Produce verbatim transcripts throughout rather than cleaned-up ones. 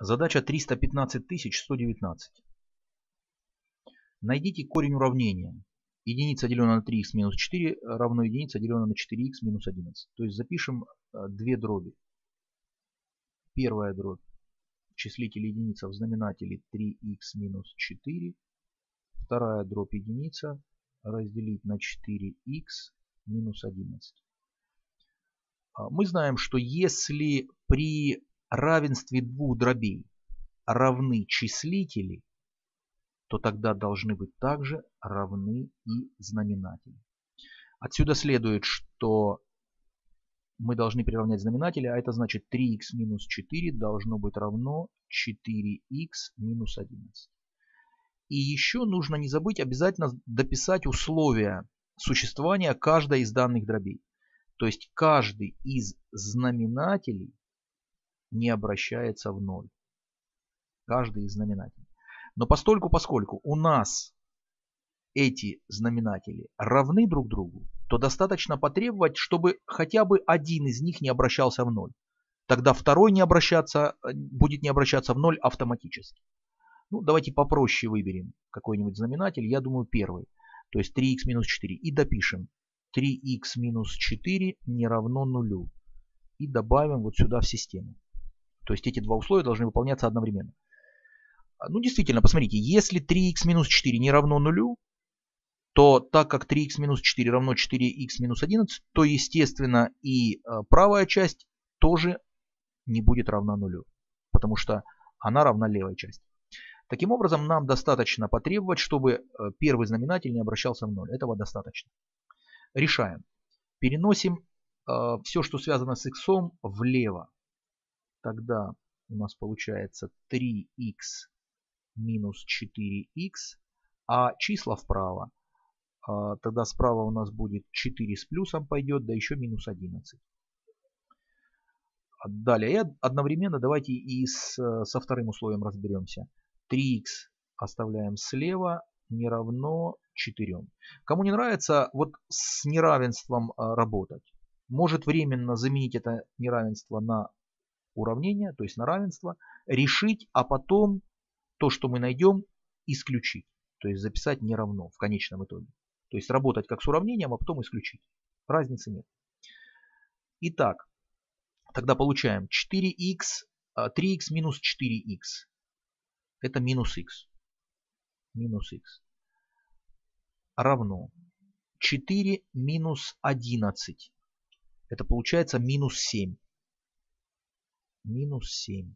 Задача триста пятнадцать тысяч сто девятнадцать. Найдите корень уравнения. Единица, деленная на три х минус четыре, равно единице, деленная на четыре х минус одиннадцать. То есть запишем две дроби. Первая дробь. Числитель единица в знаменателе три х минус четыре. Вторая дробь единица разделить на четыре х минус одиннадцать. Мы знаем, что если при равенстве двух дробей равны числители, то тогда должны быть также равны и знаменатели. Отсюда следует, что мы должны приравнять знаменатели, а это значит три х минус четыре должно быть равно четыре х минус одиннадцать. И еще нужно не забыть обязательно дописать условия существования каждой из данных дробей. То есть каждый из знаменателей не обращается в ноль. Каждый из знаменателей. Но постольку, поскольку у нас эти знаменатели равны друг другу, то достаточно потребовать, чтобы хотя бы один из них не обращался в ноль. Тогда второй не обращаться, будет не обращаться в ноль автоматически. Ну, давайте попроще выберем какой-нибудь знаменатель. Я думаю, первый. То есть три х минус четыре. И допишем. три х минус четыре не равно нулю. И добавим вот сюда в систему. То есть эти два условия должны выполняться одновременно. Ну, действительно, посмотрите, если три х минус четыре не равно нулю, то так как три х минус четыре равно четыре х минус одиннадцать, то, естественно, и правая часть тоже не будет равна нулю, потому что она равна левой части. Таким образом, нам достаточно потребовать, чтобы первый знаменатель не обращался в ноль. Этого достаточно. Решаем. Переносим э, все, что связано с x, влево. Тогда у нас получается три х минус четыре х, а числа вправо. Э, тогда справа у нас будет четыре с плюсом пойдет, да еще минус одиннадцать. Далее. И одновременно давайте и с, со вторым условием разберемся. три х оставляем слева не равно четыре. Кому не нравится вот с неравенством работать, может временно заменить это неравенство на уравнение, то есть на равенство, решить, а потом то, что мы найдем, исключить. То есть записать не равно в конечном итоге. То есть работать как с уравнением, а потом исключить. Разницы нет. Итак, тогда получаем четыре х, три х минус четыре х. Это минус х. Минус х. Равно четыре минус одиннадцать. Это получается минус семь. Минус семь.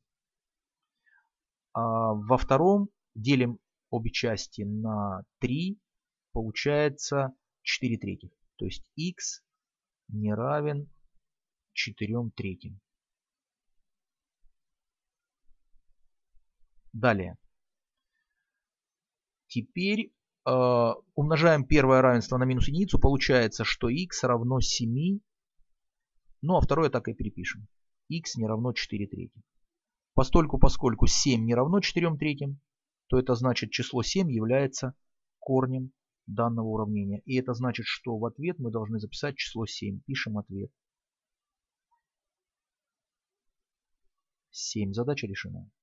А во втором делим обе части на три. Получается четыре третьих. То есть х не равен четырем третьим. Далее. Теперь э, умножаем первое равенство на минус единицу. Получается, что х равно семь. Ну, а второе так и перепишем. Х не равно четыре трети. Постольку, поскольку семь не равно четырем третьим, то это значит, число семь является корнем данного уравнения. И это значит, что в ответ мы должны записать число семь. Пишем ответ. семь. Задача решена.